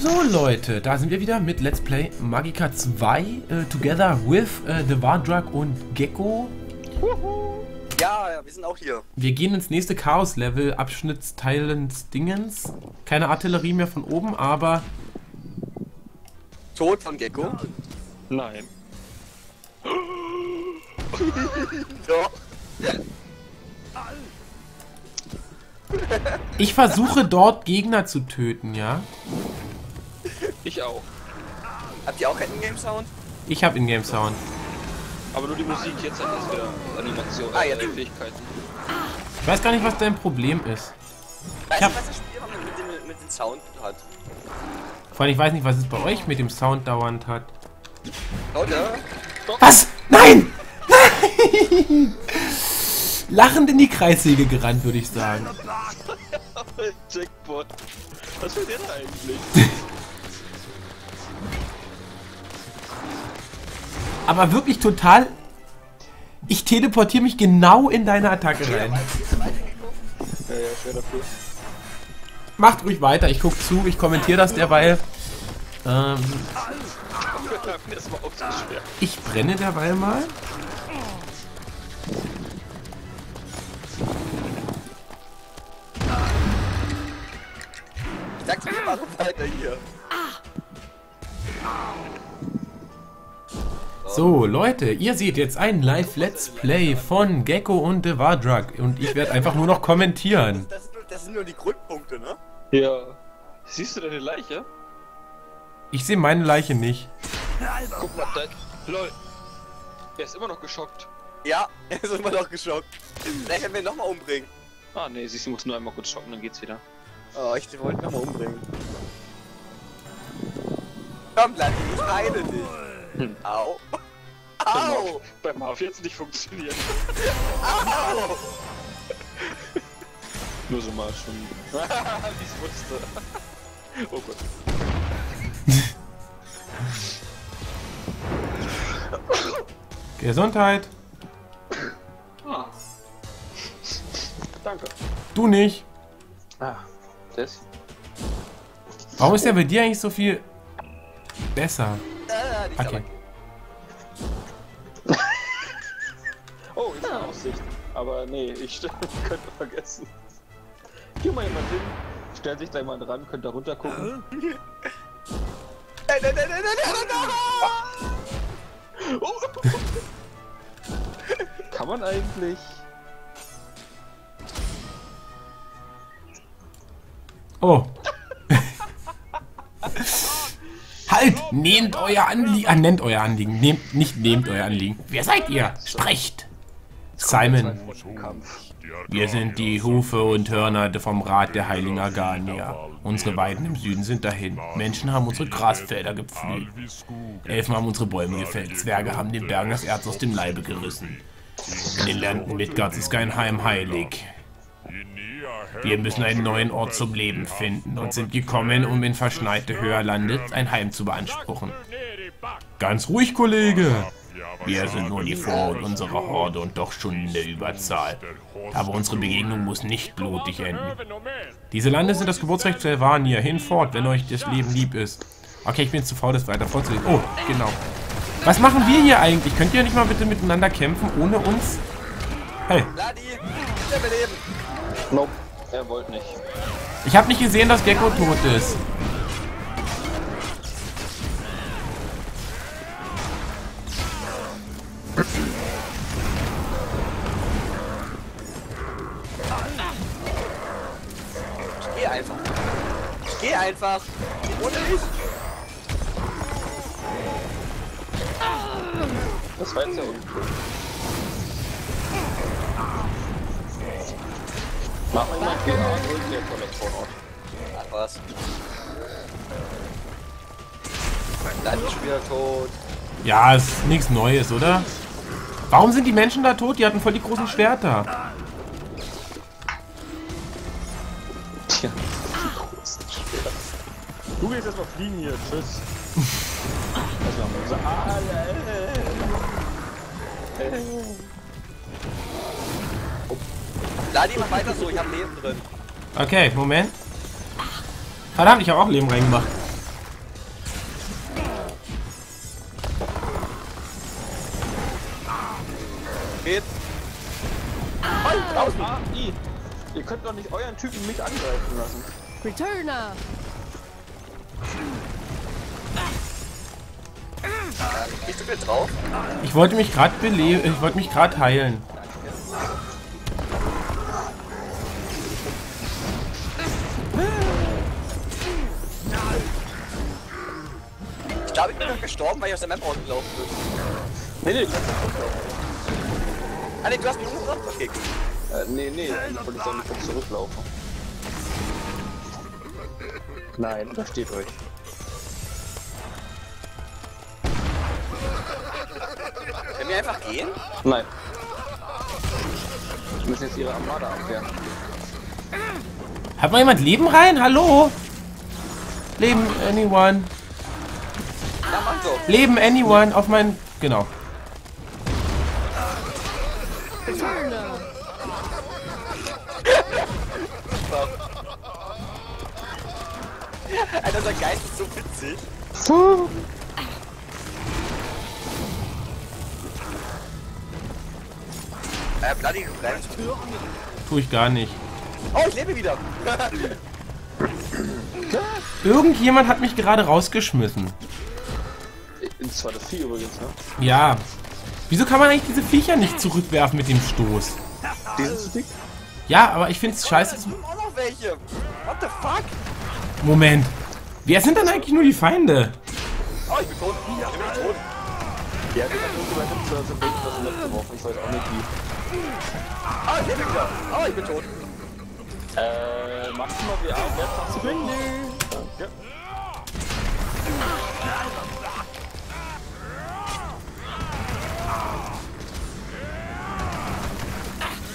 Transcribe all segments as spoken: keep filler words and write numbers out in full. So Leute, da sind wir wieder mit Let's Play Magicka zwei, äh, together with äh, TheVardrag und Gecko. Ja, wir sind auch hier. Wir gehen ins nächste Chaos-Level, Abschnittsteilens Dingens. Keine Artillerie mehr von oben, aber... Tod von Gecko? Ja. Nein. Ja. Ich versuche dort Gegner zu töten, ja? Ich auch. Habt ihr auch einen Ingame-Sound? Ich hab Ingame-Sound. Aber nur die Musik, jetzt hat das wieder Animation, ah, ja, äh, Fähigkeiten. Ich weiß gar nicht, was dein Problem ist. Weißt du, was das Spiel mit dem, mit dem Sound hat? Vor allem, ich weiß nicht, was es bei euch mit dem Sound dauernd hat. Oder? Was? Nein! Nein! Lachend in die Kreissäge gerannt, würde ich sagen. Jackpot. Was will der da eigentlich? Aber wirklich total... Ich teleportiere mich genau in deine Attacke rein. Ja, ja, ich wäre dafür. Macht ruhig weiter, ich guck zu, ich kommentiere das derweil. Ähm... Ich brenne derweil mal. Ich sag's mir, mach weiter hier. So, Leute, ihr seht jetzt ein Live-Let's Play von Gecko und TheVardrag und ich werde einfach nur noch kommentieren. Das, das, das sind nur die Grundpunkte, ne? Ja. Siehst du deine Leiche? Ich sehe meine Leiche nicht. Guck mal, dein... Lol. Er ist immer noch geschockt. Ja, er ist immer noch geschockt. Vielleicht werden wir ihn nochmal umbringen. Ah, ne, sie muss nur einmal kurz schocken, dann geht's wieder. Oh, ich wollte nochmal umbringen. Komm, Vlad, ich heile dich. Hm. Au. Au! Beim Marv jetzt nicht funktioniert. Au! Nur so mal schon. Wie ich wusste. Oh Gott. Gesundheit. Ah. Danke. Du nicht. Ah, das. Warum ist der bei dir eigentlich so viel besser? Ah, okay. Oh, ich habe Aussicht. Aber nee, ich könnte vergessen. Geh mal jemand hin, stellt sich da jemand ran, könnt da runter gucken. Kann man eigentlich? Oh. Halt! Nehmt euer Anliegen. Ah, nennt euer Anliegen. Nehmt, nicht nehmt euer Anliegen. Wer seid ihr? Sprecht! Simon. Wir sind die Hufe und Hörner vom Rat der Heiligen Agania. Unsere Weiden im Süden sind dahin. Menschen haben unsere Grasfelder gepflügt. Elfen haben unsere Bäume gefällt. Zwerge haben den Bergen das Erz aus dem Leibe gerissen. In den Landen Midgards ist kein Heim heilig. Wir müssen einen neuen Ort zum Leben finden und sind gekommen, um in verschneite Höherlande ein Heim zu beanspruchen. Ganz ruhig, Kollege! Wir sind nur die Vorhut unserer Horde und doch schon in der Überzahl. Aber unsere Begegnung muss nicht blutig enden. Diese Lande sind das Geburtsrecht Zylvanien. Hinfort, wenn euch das Leben lieb ist. Okay, ich bin jetzt zu faul, das weiter vorzulesen. Oh, genau. Was machen wir hier eigentlich? Könnt ihr nicht mal bitte miteinander kämpfen, ohne uns? Hey. Nope, er wollte nicht. Ich habe nicht gesehen, dass Gecko tot ist. Ich geh einfach. Ich geh einfach. Ohne mich. Das war jetzt ja uncool. Mach mal jemand genau, hol dir von der Vorhaut. Ach was. Dann ist schon wieder tot. Ja, ist nichts Neues, oder? Warum sind die Menschen da tot? Die hatten voll die großen Schwerter. Tja, die großen Schwerter. Du gehst erstmal fliegen hier, tschüss. Das war unser. Ah, ja, ja, ja. Ladi, mach weiter so, ich hab Leben drin. Okay, Moment. Verdammt, ich habe auch Leben reingemacht. geht's. Voll draußen. Ah, ihr könnt doch nicht euren Typen mich angreifen lassen. Returner. Bist du jetzt drauf? Ich wollte mich gerade beleben, ich wollte mich gerade heilen. Ich glaube, ich bin doch gestorben, weil ich aus der Map rausgelaufen bin. Nee, nee, ich hab's nicht gestorben. Ah, nee, du hast mich umgebracht? Okay, gut. Äh, nee, nee, ich wollte doch nicht zurücklaufen. Nein, da steht euch. Können wir einfach gehen? Nein. Ich muss jetzt ihre Armada abwehren. Hat mal jemand Leben rein? Hallo? Leben, anyone. Ja, Mann, so. Leben, anyone auf mein... Genau. Alter, der Geist ist so witzig. So. Äh, bloody, du bleibst. Tu ich gar nicht. Oh, ich lebe wieder. Irgendjemand hat mich gerade rausgeschmissen. Das war das Vieh übrigens, ne? Ja. Wieso kann man eigentlich diese Viecher nicht zurückwerfen mit dem Stoß? Die sind zu dick? Ja, aber ich find's scheiße. Da kommen auch noch welche. What the fuck? Moment. Wer sind denn eigentlich nur die Feinde? Oh, ich bin tot. Ja, ich bin tot. Ja, ich bin tot. Ich bin tot. Ich weiß auch nicht wie. Ah, ich bin wieder. Ah, ich bin tot. Äh, maximal W A und Websatz zu binden. Danke.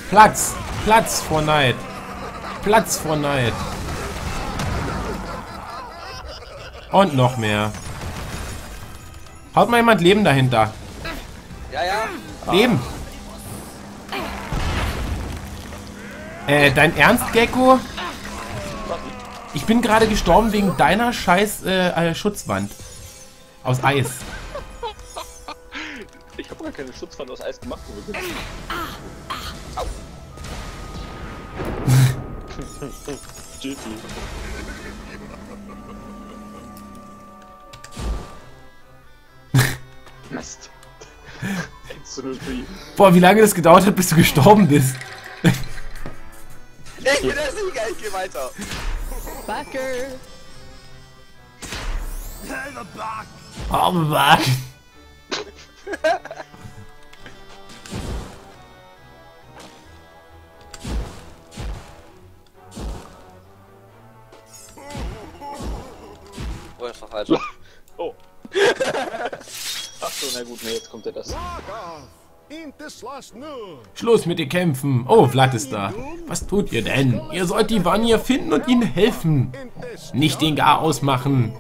Platz! Platz vor Neid! Platz vor Neid! Und noch mehr. Haut mal jemand Leben dahinter. Ja, ja. Leben! Äh, dein Ernst, Gecko? Ich bin gerade gestorben wegen deiner scheiß äh, Schutzwand. Aus Eis. Ich habe gar keine Schutzwand aus Eis gemacht. Au. Mist. Boah, wie lange das gedauert hat, bis du gestorben bist. Ich bin der Sieger, ich geh weiter. Backer. Oh, Mann. Oh, das war falsch. Oh. Ach so, na gut, nee, jetzt kommt er das. Schluss mit ihr kämpfen. Oh, Vlad ist da. Was tut ihr denn? Ihr sollt die Vanya finden und ihnen helfen. Nicht den Gar ausmachen.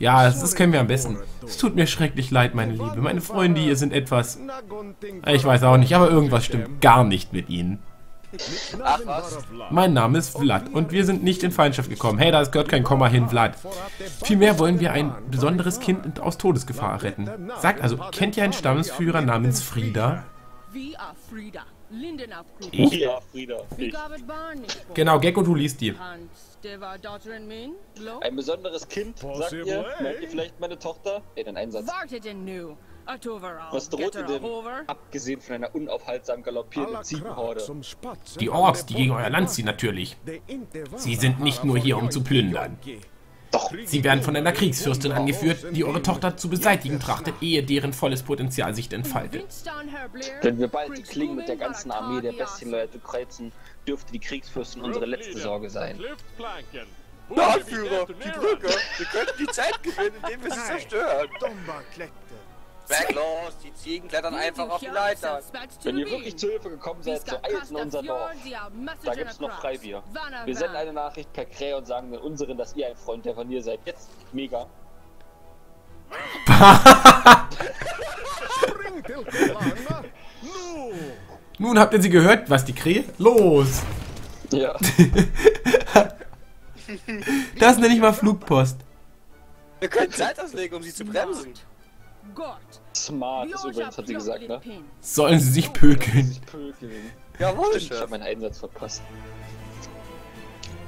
Ja, das können wir am besten. Es tut mir schrecklich leid, meine Liebe. Meine Freunde, ihr sind etwas... Ich weiß auch nicht, aber irgendwas stimmt gar nicht mit ihnen. Ach was. Mein Name ist Vlad und wir sind nicht in Feindschaft gekommen. Hey, da gehört kein Komma hin, Vlad. Vielmehr wollen wir ein besonderes Kind aus Todesgefahr retten. Sagt also, kennt ihr einen Stammesführer namens Frieda? Ich? Ja, Frieda. Ich. Genau, Gecko, du liest die. Ein besonderes Kind, sagt ihr? Merkt ihr vielleicht meine Tochter? Ey, den Einsatz. Was droht ihr denn, abgesehen von einer unaufhaltsam galoppierenden Ziegenhorde? Die Orks, die gegen euer Land ziehen, natürlich. Sie sind nicht nur hier, um zu plündern. Doch, sie werden von einer Kriegsfürstin angeführt, die eure Tochter zu beseitigen trachtet, ehe deren volles Potenzial sich entfaltet. Wenn wir bald die Klingen mit der ganzen Armee der Bestienleute kreuzen, dürfte die Kriegsfürstin unsere letzte Sorge sein. Na, Anführer, die Brücke! Wir könnten die Zeit gewinnen, indem wir sie zerstören. Weg los, die Ziegen klettern einfach auf die Leiter. Wenn ihr wirklich zu Hilfe gekommen seid, so eilt in unser Dorf. Da gibt's noch Freibier. Wir senden eine Nachricht per Krähe und sagen den unseren, dass ihr ein Freund der Vanier seid. Jetzt, mega. Nun habt ihr sie gehört, was die Krähe? Los! Ja. Das nenne ich mal Flugpost. Wir können Zeit auslegen, um sie zu bremsen. Smart ist übrigens, hat sie gesagt, ne? Sollen sie sich pökeln? Jawohl! Ich habe meinen Einsatz verpasst.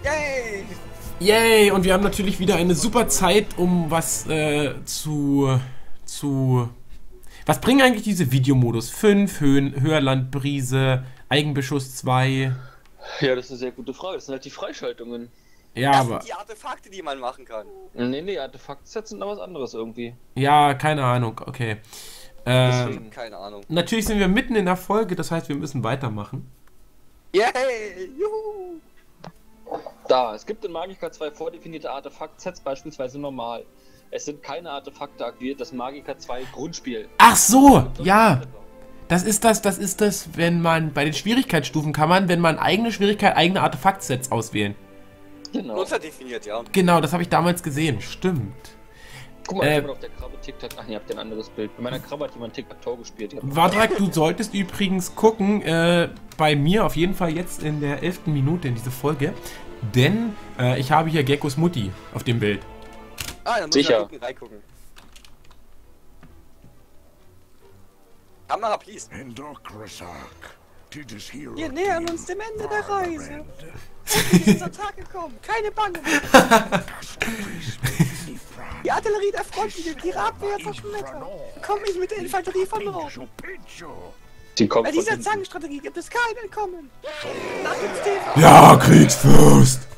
Yay! Yay! Und wir haben natürlich wieder eine super Zeit, um was äh, zu... zu... Was bringen eigentlich diese Videomodus? fünf, Höhen, Höherlandbrise, Eigenbeschuss zwei... Ja, das ist eine sehr gute Frage. Das sind halt die Freischaltungen. Ja, das aber... sind die Artefakte, die man machen kann. Nee, nee, Artefaktsets sind da was anderes irgendwie. Ja, keine Ahnung, okay. Ähm, Deswegen, keine Ahnung. Natürlich sind wir mitten in der Folge, das heißt, wir müssen weitermachen. Yay! Yeah, juhu! Da, es gibt in Magicka zwei vordefinierte Artefaktsets, beispielsweise normal. Es sind keine Artefakte aktiviert, das Magicka zwei Grundspiel. Ach so, ja! Das ist das, das ist das, wenn man bei den Schwierigkeitsstufen kann man, wenn man eigene Schwierigkeit, eigene Artefaktsets auswählen. Genau. Nutzerdefiniert, ja. Genau, das habe ich damals gesehen. Stimmt. Guck mal, äh, ich auf der Krabbe Tic-Tac. Ach, ihr habt ein anderes Bild. Bei meiner Krabbe hat jemand Tic-Tac-Toe gespielt. Vardrag, du solltest übrigens gucken, äh, bei mir auf jeden Fall jetzt in der elften Minute in diese Folge, denn äh, ich habe hier Geckos Mutti auf dem Bild. Ah, dann muss ich da reingucken. Kamera, please. Wir nähern uns dem Ende der Reise. Endlich ist unser Tag gekommen. Keine Bange. Die Artillerie der Front liegt ihre Abwehr zerschmettert. Komm ich mit der Infanterie von Norden. Bei dieser Zangenstrategie gibt es kein Entkommen. Nach dem Steven. Ja, Kriegsfürst.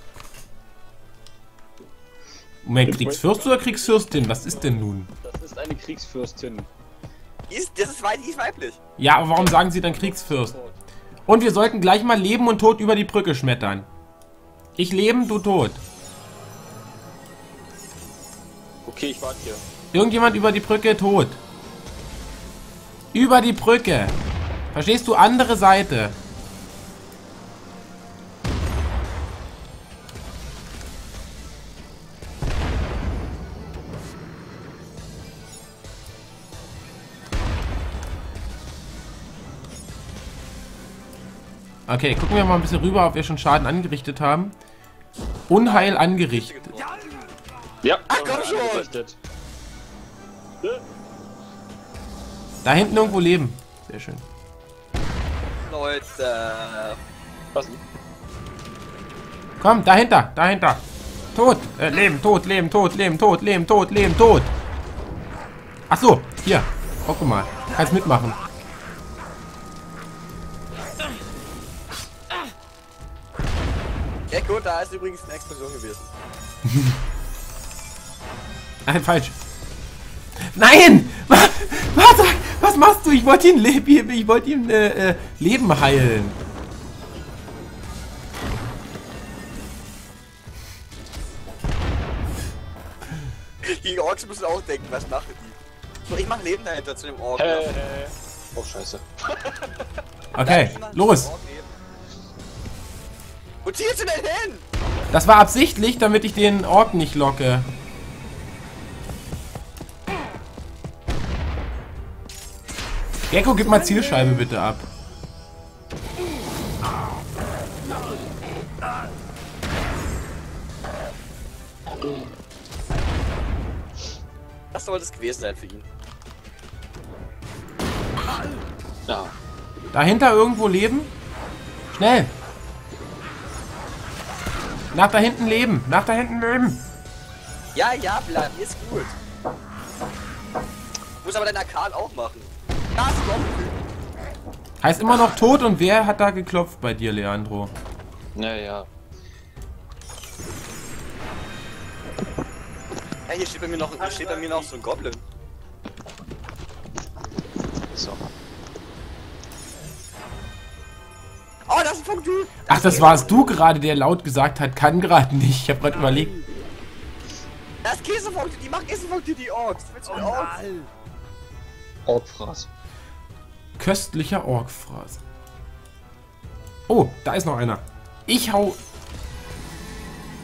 Moment, Kriegsfürst oder Kriegsfürstin? Was ist denn nun? Das ist eine Kriegsfürstin. Ist, das ist weiblich. Ja, aber warum sagen sie dann Kriegsfürst? Und wir sollten gleich mal Leben und Tod über die Brücke schmettern. Ich leben, du tot. Okay, ich warte hier. Irgendjemand über die Brücke tot. Über die Brücke. Verstehst du? Andere Seite. Okay, gucken wir mal ein bisschen rüber, ob wir schon Schaden angerichtet haben. Unheil angerichtet. Ja, ach, komm schon! Da hinten irgendwo leben. Sehr schön. Leute. Was? Komm, dahinter, dahinter. Tot. Äh, leben, tot, leben, tot, leben, tot, leben, tot, leben, tot. Ach so, hier. Guck mal. Kannst mitmachen. Gecko, da ist übrigens eine Explosion gewesen. Nein, falsch. Nein! Was, was, was machst du? Ich wollte ihn, leb, ich wollte ihn äh, Leben heilen. Die Orks müssen auch denken, was machen die? So, ich mach Leben dahinter zu dem Ork. Hey, hey. Oh, scheiße. Okay, los! Wo ziehst du denn hin? Das war absichtlich, damit ich den Ork nicht locke. Gecko, gib mal Zielscheibe bitte ab. Das soll das gewesen sein für ihn. Ja. Dahinter irgendwo leben? Schnell! Nach da hinten leben! Nach da hinten leben! Ja, ja, Vlad, hier ist gut. Ich muss aber deinen Arkan auch machen. Das ist heißt immer noch tot und wer hat da geklopft bei dir, Leandro? Naja. Hey, hier steht bei mir noch, hier steht bei mir noch so ein Goblin. So. Oh, das ist vom Typ! Ach, das warst du gerade, der laut gesagt hat, kann gerade nicht. Ich hab grad überlegt. Das Käsefolk, die macht Käsefolk, die Orks. Willst du oh, Orks? Orkfraß. Köstlicher Orkfraß. Oh, da ist noch einer. Ich hau.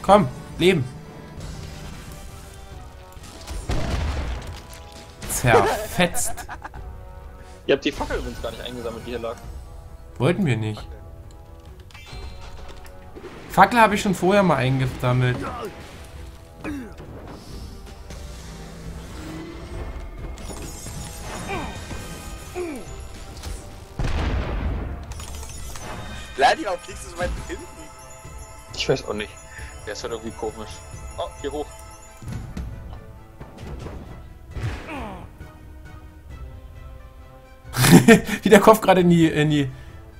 Komm, leben. Zerfetzt. Ihr habt die Fackel übrigens gar nicht eingesammelt, die hier lag. Wollten wir nicht. Fackel habe ich schon vorher mal eingesammelt. Vladi, warum fliegst du so weit hinten? Ich weiß auch nicht. Der ist halt irgendwie komisch. Oh, hier hoch. Wie der Kopf gerade in die, in die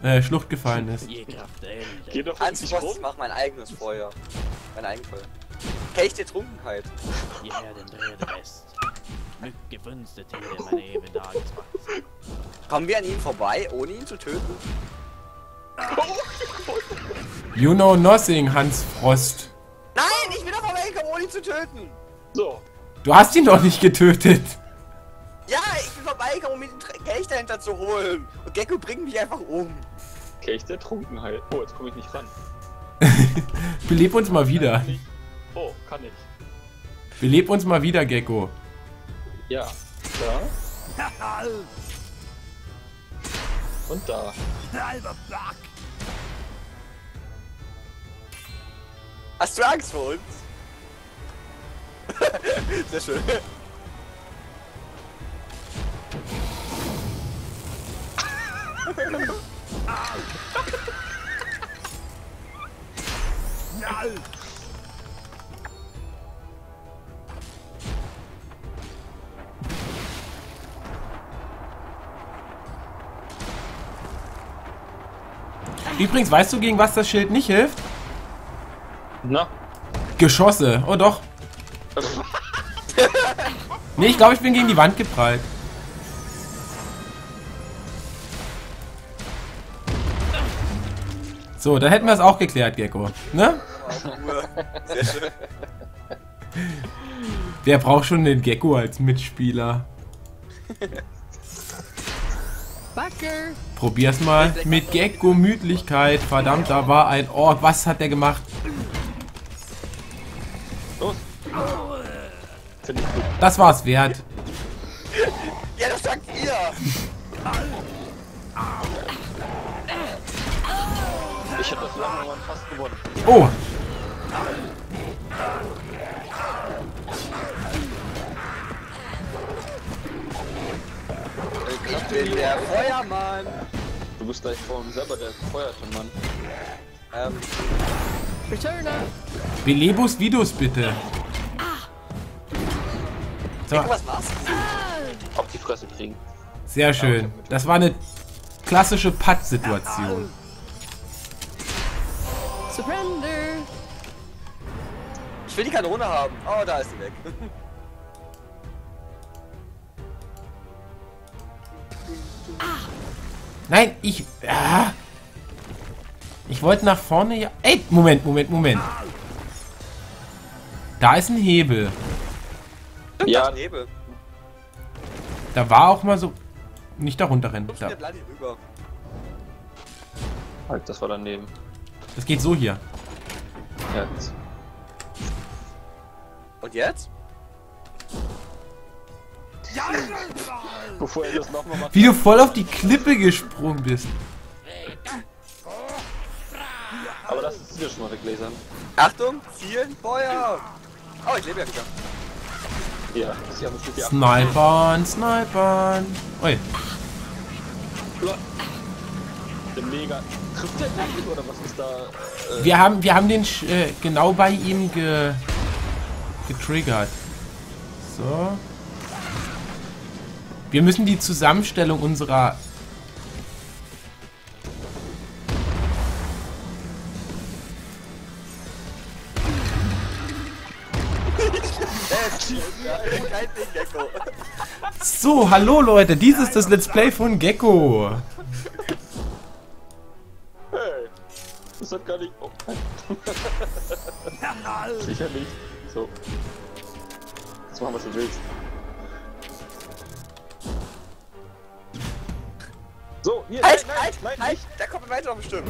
äh, Schlucht gefallen ist. Geh doch Hans Frost, ich mach mein eigenes Feuer. Mein eigenes Feuer. Kelch der Trunkenheit. Hierher den Dreher der West. Mit gewünste Tiere meine Ehe da. Kommen wir an ihm vorbei, ohne ihn zu töten? You know nothing, Hans Frost. Nein, ich bin doch vorbeigekommen, ohne ihn zu töten. So. Du hast ihn doch nicht getötet. Ja, ich bin vorbeigekommen, um mir den Kelch dahinter zu holen. Und Gecko bringt mich einfach um. Kelch der Trunkenheit. Oh, jetzt komme ich nicht ran. Beleb uns mal wieder. Oh, kann ich. Beleb uns mal wieder, Gecko. Ja. Da. Und da. Hast du Angst vor uns? Sehr schön. Übrigens, weißt du, gegen was das Schild nicht hilft? Na? Geschosse. Oh doch. Nee, ich glaube, ich bin gegen die Wand geprallt. So, dann hätten wir es auch geklärt, Gecko. Ne? Sehr schön. Wer braucht schon den Gecko als Mitspieler? Backer. Probier's mal mit Gecko-Mütlichkeit. Verdammt, da war ein Ork. Was hat der gemacht? Los. Das war's wert. Ja, das sagt ihr. Ich hab das lange mal fast gewonnen. Oh. Ich bin der Feuermann! Du bist gleich vor uns selber der gefeuerte Mann. Ähm. Returner! Belebus Vidus bitte! Ah. So. Hey, was war's? Ah. Auf die Fresse kriegen. Sehr schön. Das war eine klassische Putt-Situation. Surrender! Ich will die Kanone haben. Oh, da ist sie weg. Nein, ich... Ah, ich wollte nach vorne... Ja, ey, Moment, Moment, Moment. Da ist ein Hebel. Ja, ein Hebel. Da war auch mal so... Nicht da runterrennen. Da. Halt, das war daneben. Das geht so hier. Jetzt. Und jetzt? Bevor er das nochmal macht. Wie du voll auf die Klippe gesprungen bist. Aber das ist hier schon mal weglasern. Achtung, zielen, Feuer! Oh, ich lebe ja wieder. Ja, das ist ja bestimmt die Snipern, Snipern. Oi. Der Mega. Trifft der nicht oder was ist da? Äh wir, haben, wir haben den äh, genau bei ihm ge getriggert. So. Wir müssen die Zusammenstellung unserer... So, hallo Leute, dies ist das Let's Play von Gecko. Hey, das hat gar nicht... Oh. Sicher nicht. So. Jetzt machen wir es, was du willst. So, hier, halt, nein, halt, nein, halt, halt, da kommt man weiter noch bestimmt.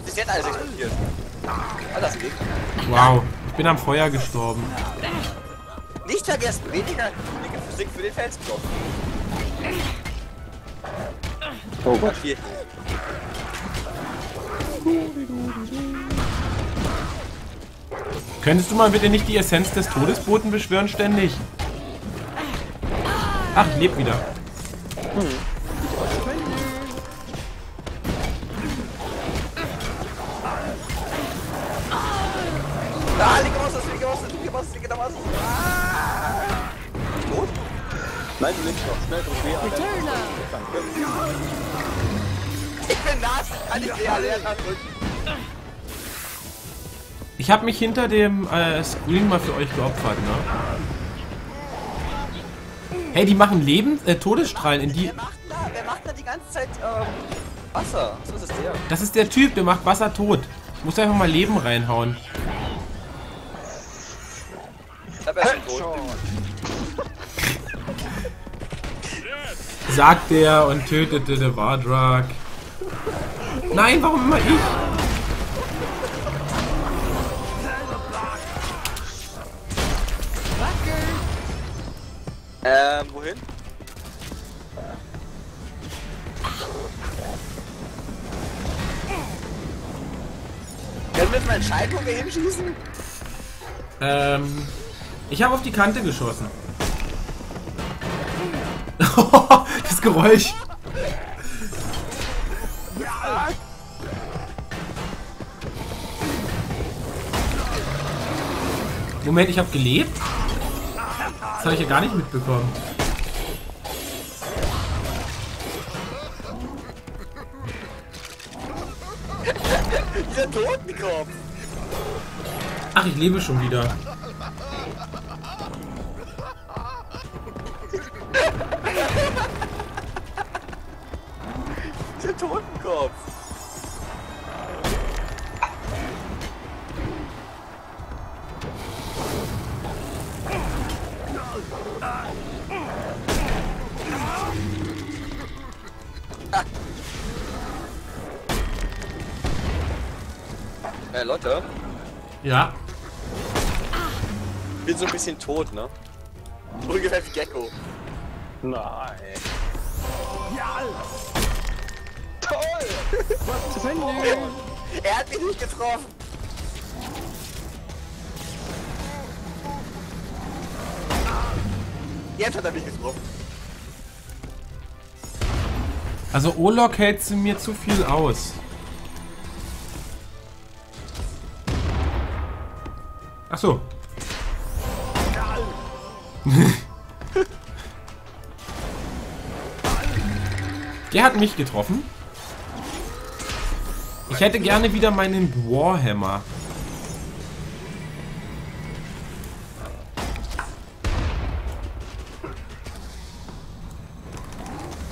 Das ist jetzt alles explodiert. Alles geht. Wow, ich bin am Feuer gestorben. Nicht vergessen, weniger Physik für den Felsblock. Oh Gott. Könntest du mal bitte nicht die Essenz des Todesboten beschwören ständig? Ach, ich leb wieder. Hm. Frost, du machst dich genau was. Bist du tot? Nein, du lebst noch. Schnell, drück W A L. Ich bin nass, kann ich W A L drücken. Ich hab mich hinter dem äh, Screen mal für euch geopfert, ne? Hey, die machen Leben, äh, Todesstrahlen in die... Wer macht da, wer macht da die ganze Zeit ähm, Wasser? So ist es der. Das ist der Typ, der macht Wasser tot. Ich muss einfach mal Leben reinhauen. Sagt er und tötete TheVardrag. Nein, warum immer ich? Ähm, wohin? Können wir jetzt mal entscheiden, wo wir hinschießen? Ähm, ich habe auf die Kante geschossen. Das Geräusch. Moment, ich habe gelebt? Das habe ich ja gar nicht mitbekommen. Dieser Totenkopf. Ach, ich lebe schon wieder. Dieser Totenkopf. Hey Lotte? Ja? Ich bin so ein bisschen tot, ne? Ungefähr wie Gecko. Nein. Ja! Toll! Was zum Henry? Er hat mich nicht getroffen! Jetzt hat er mich getroffen. Also Olok hält sie mir zu viel aus. Ach so. Der hat mich getroffen. Ich hätte gerne wieder meinen Warhammer.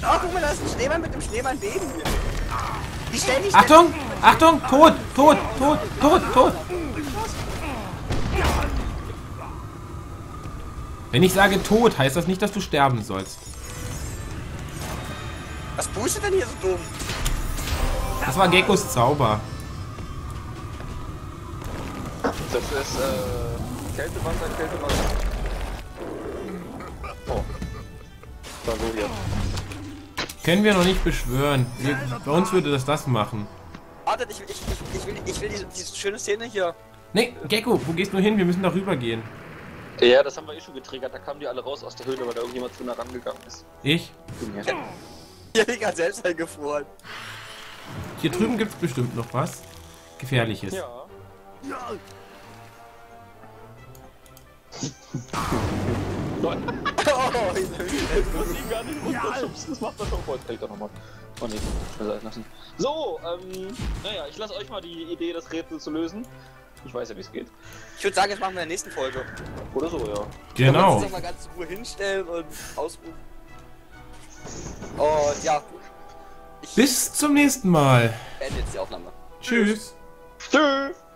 Oh, guck mal, da ist ein Schneemann mit dem Schneemann beben. Ich stell dich. Achtung! Achtung! Tot! Tot! Tot! Tot! Tot! Wenn ich sage tot, heißt das nicht, dass du sterben sollst. Was pustet denn hier so dumm? Das war Geckos Zauber. Das ist, äh, Kältewasser, Kältewasser. Oh. War so hier. Können wir noch nicht beschwören. Wir, bei uns würde das das machen. Warte, ich, ich, ich, ich will, ich will diese, diese schöne Szene hier. Nee, Gecko, wo gehst du hin? Wir müssen da rüber gehen. Ja, das haben wir eh schon getriggert, da kamen die alle raus aus der Höhle, weil da irgendjemand zu nah rangegangen ist. Ich? Ja. Ich bin gerade selbst eingefroren. Hier drüben gibt's bestimmt noch was Gefährliches. Ja. Nein. Oh, ich muss ihn gar nicht runterschubsen, das macht er schon voll. Trägt er nochmal. Oh ne, schnell sein lassen. So, ähm, naja, ich lasse euch mal die Idee, das Rätsel zu lösen. Ich weiß ja, wie es geht. Ich würde sagen, jetzt machen wir in der nächsten Folge. Oder so, ja. Genau. Uns mal ganz in Ruhe hinstellen und ausruhen. Und ja. Bis zum nächsten Mal. Beende jetzt die Aufnahme. Tschüss. Tschüss.